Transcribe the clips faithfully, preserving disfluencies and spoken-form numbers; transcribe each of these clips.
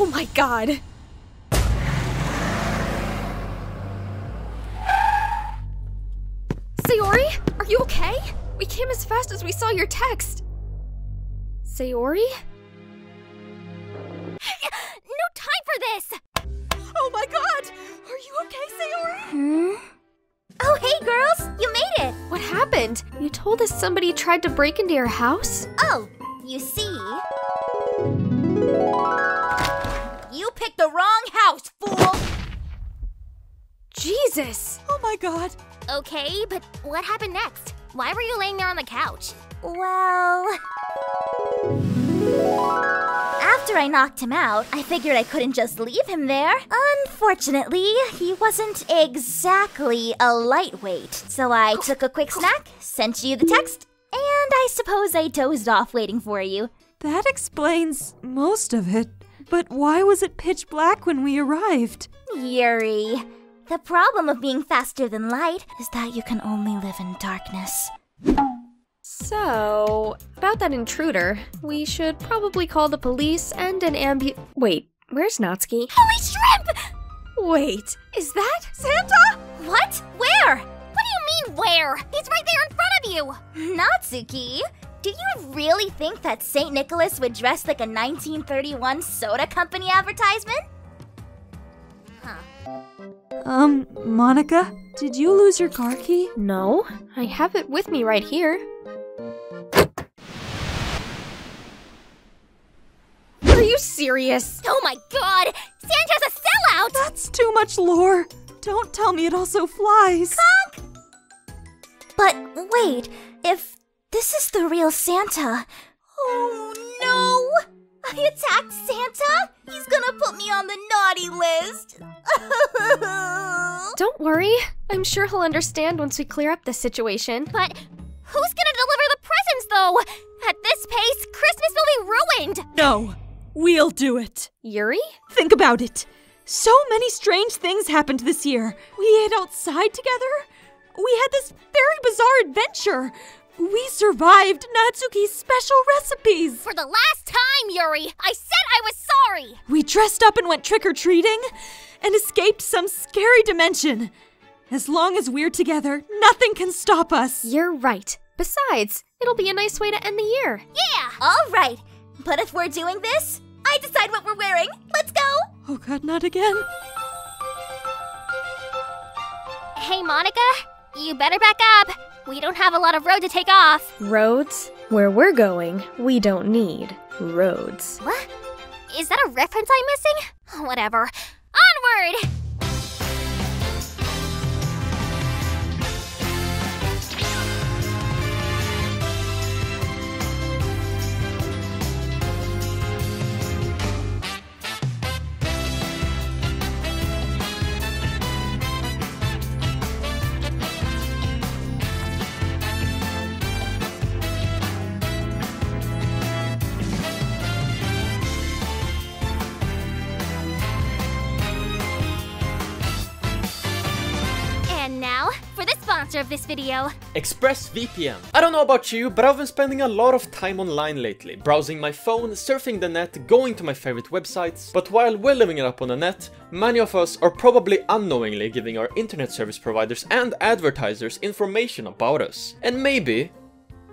Oh my God! Sayori, are you okay? We came as fast as we saw your text. Sayori? No time for this! Oh my God! Are you okay, Sayori? Hmm? Oh, hey girls! You made it! What happened? You told us somebody tried to break into your house? Oh, you see... You picked the wrong house, fool! Jesus! Oh my God! Okay, but what happened next? Why were you laying there on the couch? Well... After I knocked him out, I figured I couldn't just leave him there. Unfortunately, he wasn't exactly a lightweight. So I took a quick snack, sent you the text, and I suppose I dozed off waiting for you. That explains most of it. But why was it pitch black when we arrived? Yuri, the problem of being faster than light is that you can only live in darkness. So, about that intruder, we should probably call the police and an ambu- Wait, where's Natsuki? Holy shrimp! Wait, is that Santa? What? Where? What do you mean where? He's right there in front of you! Natsuki? Do you really think that Saint Nicholas would dress like a nineteen thirty-one soda company advertisement? Huh. Um, Monika, did you lose your car key? No, I have it with me right here. Are you serious? Oh my God! Santa's a sellout! That's too much lore! Don't tell me it also flies! Conk! But wait, if... This is the real Santa. Oh no! I attacked Santa? He's gonna put me on the naughty list! Don't worry. I'm sure he'll understand once we clear up this situation. But who's gonna deliver the presents, though? At this pace, Christmas will be ruined! No. We'll do it. Yuri? Think about it. So many strange things happened this year. We ate outside together. We had this very bizarre adventure. We survived Natsuki's special recipes! For the last time, Yuri! I said I was sorry! We dressed up and went trick-or-treating, and escaped some scary dimension. As long as we're together, nothing can stop us! You're right. Besides, it'll be a nice way to end the year. Yeah! All right, but if we're doing this, I decide what we're wearing. Let's go! Oh God, not again. Hey, Monika, you better back up. We don't have a lot of road to take off. Roads? Where we're going, we don't need roads. What? Is that a reference I'm missing? Whatever. Onward! Of this video. ExpressVPN. I don't know about you, but I've been spending a lot of time online lately, browsing my phone, surfing the net, going to my favorite websites. But while we're living it up on the net, many of us are probably unknowingly giving our internet service providers and advertisers information about us. And maybe,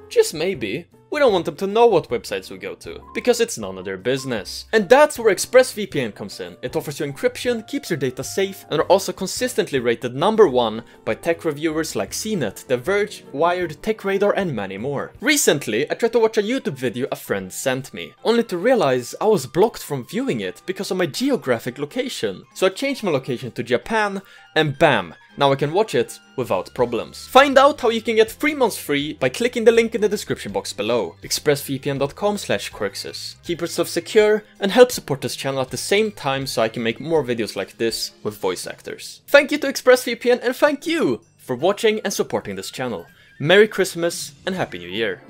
just maybe, we don't want them to know what websites we go to, because it's none of their business. And that's where ExpressVPN comes in. It offers you encryption, keeps your data safe, and are also consistently rated number one by tech reviewers like C net, The Verge, Wired, TechRadar, and many more. Recently, I tried to watch a YouTube video a friend sent me, only to realize I was blocked from viewing it because of my geographic location. So I changed my location to Japan, and bam! Now I can watch it without problems. Find out how you can get three months free by clicking the link in the description box below. express v p n dot com slash quirksis. Keep yourself secure and help support this channel at the same time so I can make more videos like this with voice actors. Thank you to ExpressVPN and thank you for watching and supporting this channel. Merry Christmas and Happy New Year!